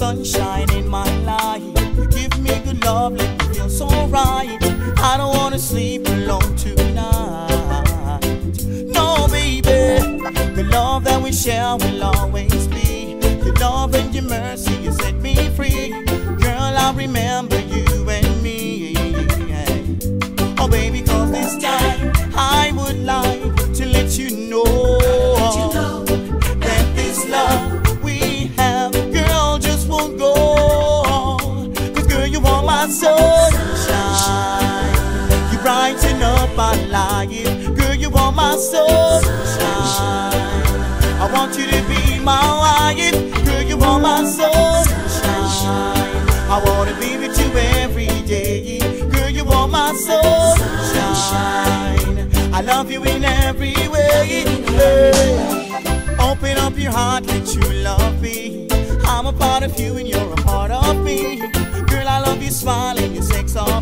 sunshine in my life. You give me good love, let me feel so right. I don't wanna sleep alone tonight. No, baby, the love that we share will always be. Your love and your mercy, you set me free. Girl, I remember you and me. Oh, baby, 'cause this time I would like to let you know. Sunshine, you brighten up my life. Girl, you are my sunshine. I want you to be my wife. Girl, you are my sunshine. I want to be with you every day. Girl, you are my sunshine. I love you in every way. Girl, open up your heart, let you love me. I'm a part of you and you're a part of me. Girl, I love you smiling, your sex appeal.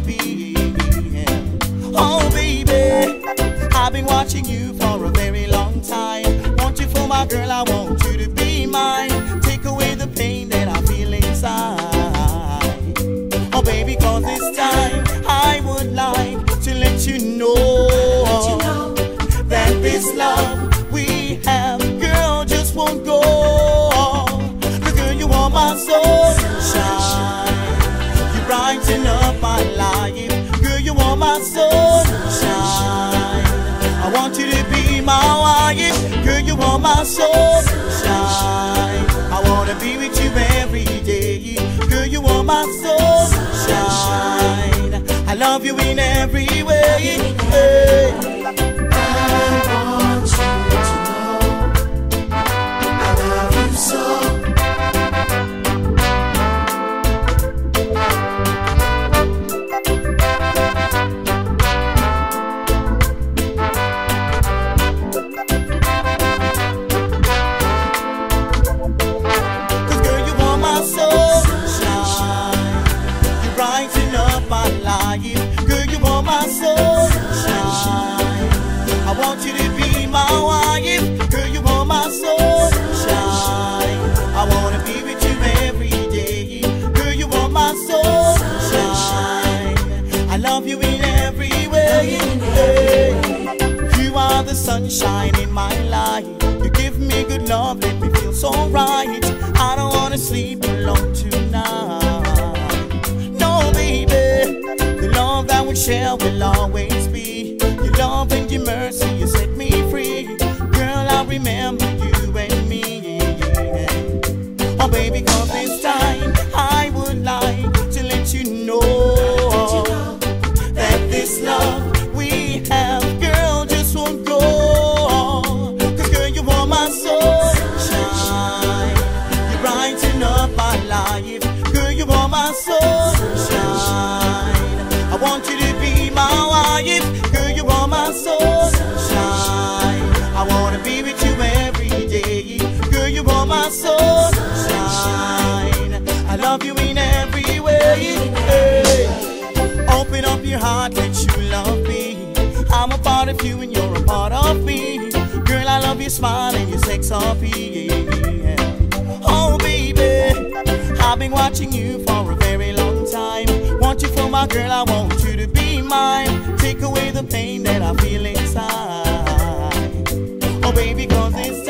Oh, baby, I've been watching you for a very long time. Want you for my girl, I want you to be mine. Take away the pain that I feel inside. Oh, baby, 'cause this time I would like to let you know that this love we have, girl, just won't go. The girl, you are my sunshine. Brighten up my life. Girl, you are my sunshine. I want you to be my wife. Girl, you are my sunshine. I want to be with you every day. Girl, you are my sunshine. I love you in every way. I want you to know I love you so. The sunshine in my life. You give me good love, let me feel so right. I don't wanna sleep alone tonight. No, baby, the love that we share will always be. Your love and your mercy, you set me free. Girl, I remember you and me. Oh, baby, 'cause this time I would like to let you know that this love we have, girl, just won't go. 'Cause girl, you are my sunshine. You brighten up my life. Girl, you are my sunshine. I want you to be my wife. Girl, you are my sunshine. I want to be with you every day. Girl, you are my sunshine. I love you in every way. Open up your heart, let you love me. I'm a part of you and you're a part of me. Girl, I love your smile and your sex appeal. Oh, baby, I've been watching you for a very long time. Want you for my girl, I want you to be mine. Take away the pain that I feel inside. Oh, baby, 'cause it's